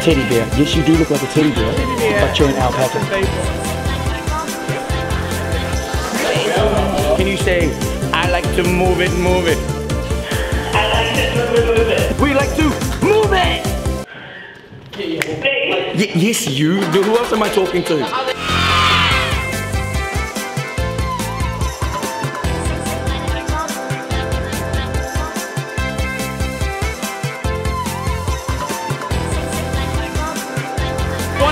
Teddy bear. Yes, you do look like a teddy bear, but you're an alpaca. Can you say, I like to move it, move it. I like to move it. We like to move it. Yes, you do. Who else am I talking to? What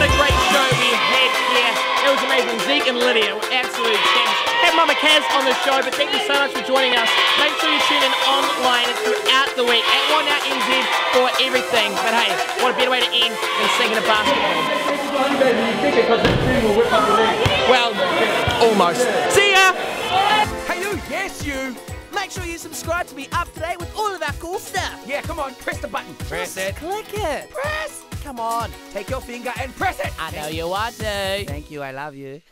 a great show we had here. It was amazing. Zeke and Lydia were absolute champs. Had Mama Kaz on the show, but thank you so much for joining us. Make sure you tune in online throughout the week at What Now NZ for everything. But hey, what a better way to end than singing a basketball. Well, almost. See ya! Hey you, yes you! Make sure you subscribe to be up to date with all of our cool stuff. Yeah, come on, press the button. Press it. Click it. Press! Come on, take your finger and press it! I know you want to. Thank you, I love you.